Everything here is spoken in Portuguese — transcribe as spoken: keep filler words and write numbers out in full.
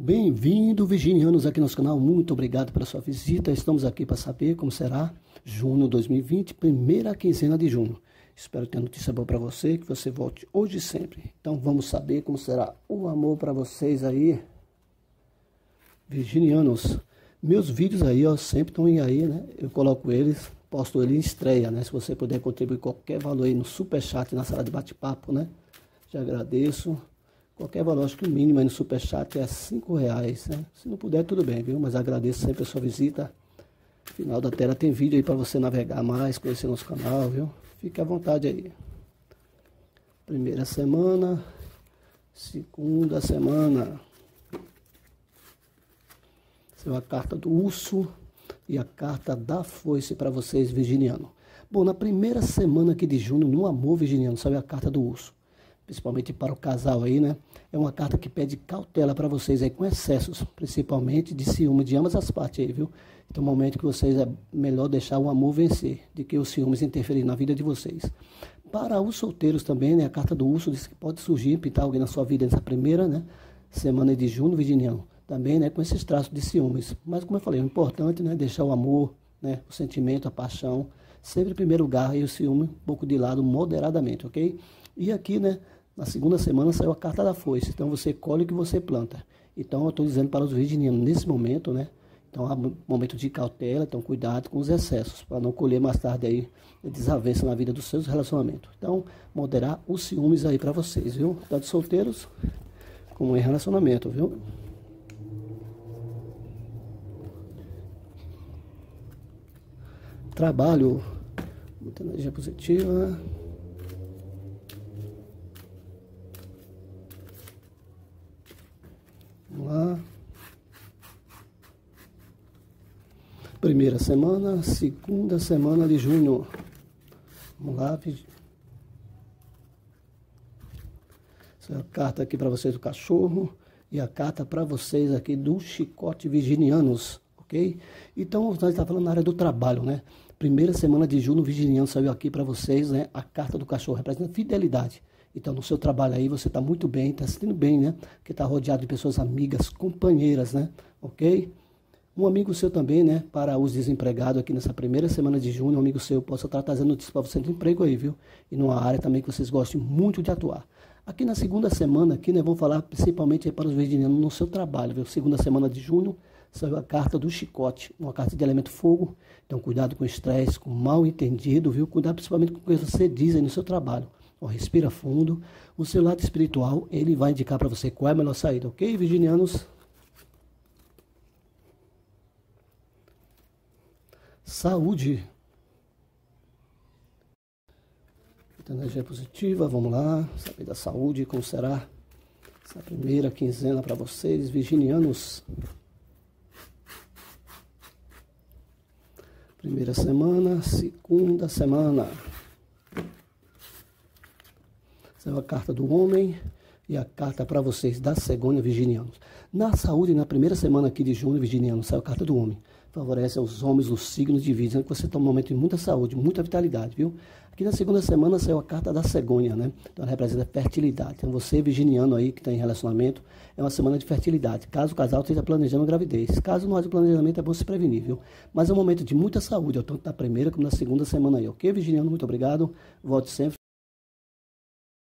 Bem-vindo, virginianos, aqui no nosso canal. Muito obrigado pela sua visita. Estamos aqui para saber como será junho de dois mil e vinte, primeira quinzena de junho. Espero ter notícia boa para você, que você volte hoje e sempre. Então vamos saber como será o amor para vocês aí, virginianos. Meus vídeos aí, ó, sempre estão aí, né? Eu coloco eles, posto ele em estreia, né? Se você puder contribuir qualquer valor aí no superchat, na sala de bate-papo, né? Já agradeço. Qualquer valor, acho que o mínimo aí no superchat é cinco reais, né? Se não puder, tudo bem, viu? Mas agradeço sempre a sua visita. Final da tela tem vídeo aí para você navegar mais, conhecer nosso canal, viu? Fique à vontade aí. Primeira semana. Segunda semana. Essa é a carta do urso e a carta da foice para vocês, virginiano. Bom, na primeira semana aqui de junho, no amor virginiano, sabe a carta do urso? Principalmente para o casal aí, né? É uma carta que pede cautela para vocês aí com excessos, principalmente de ciúme de ambas as partes aí, viu? Então, momento que vocês é melhor deixar o amor vencer, de que os ciúmes interferirem na vida de vocês. Para os solteiros também, né? A carta do urso diz que pode surgir, pintar alguém na sua vida nessa primeira, né? Semana de junho, virginiano, também, né? Com esses traços de ciúmes. Mas, como eu falei, o importante, né? Deixar o amor, né? O sentimento, a paixão, sempre em primeiro lugar, e o ciúme um pouco de lado, moderadamente, ok? E aqui, né? Na segunda semana saiu a carta da foice, então você colhe o que você planta. Então eu estou dizendo para os virginianos nesse momento, né? Então há um momento de cautela, então cuidado com os excessos, para não colher mais tarde aí desavença na vida dos seus relacionamentos. Então moderar os ciúmes aí para vocês, viu? Tanto solteiros como em relacionamento, viu? Trabalho, muita energia positiva. Vamos lá. Primeira semana, segunda semana de junho. Vamos lá. Essa é a carta aqui para vocês do cachorro e a carta para vocês aqui do chicote virginianos, ok? Então, nós estamos falando na área do trabalho, né? Primeira semana de junho, o virginiano saiu aqui para vocês, né? A carta do cachorro representa fidelidade. Então, no seu trabalho aí, você está muito bem, está se sentindo bem, né? Porque está rodeado de pessoas amigas, companheiras, né? Ok? Um amigo seu também, né? Para os desempregados aqui nessa primeira semana de junho, um amigo seu possa estar trazendo notícias para você de emprego aí, viu? E numa área também que vocês gostem muito de atuar. Aqui na segunda semana, aqui, né? Vamos falar principalmente aí para os virginianos no seu trabalho, viu? Segunda semana de junho, saiu a carta do chicote, uma carta de elemento fogo. Então, cuidado com o estresse, com o mal entendido, viu? Cuidado principalmente com o que você diz aí no seu trabalho. Oh, respira fundo, o seu lado espiritual, ele vai indicar para você qual é a melhor saída, ok, virginianos? Saúde. Energia positiva, vamos lá, saber da saúde, como será essa primeira quinzena para vocês, virginianos. Primeira semana, segunda semana. A carta do homem e a carta para vocês da cegonha, virginianos. Na saúde, na primeira semana aqui de junho, virginianos, saiu a carta do homem. Favorece aos homens os signos de virgem, que você está num momento de muita saúde, muita vitalidade, viu? Aqui na segunda semana saiu a carta da cegonha, né? Então ela representa fertilidade. Então você, virginiano aí, que está em relacionamento, é uma semana de fertilidade. Caso o casal esteja planejando gravidez. Caso não haja planejamento, é bom se prevenir, viu? Mas é um momento de muita saúde, tanto na primeira como na segunda semana aí, ok, virginiano? Muito obrigado. Volte sempre.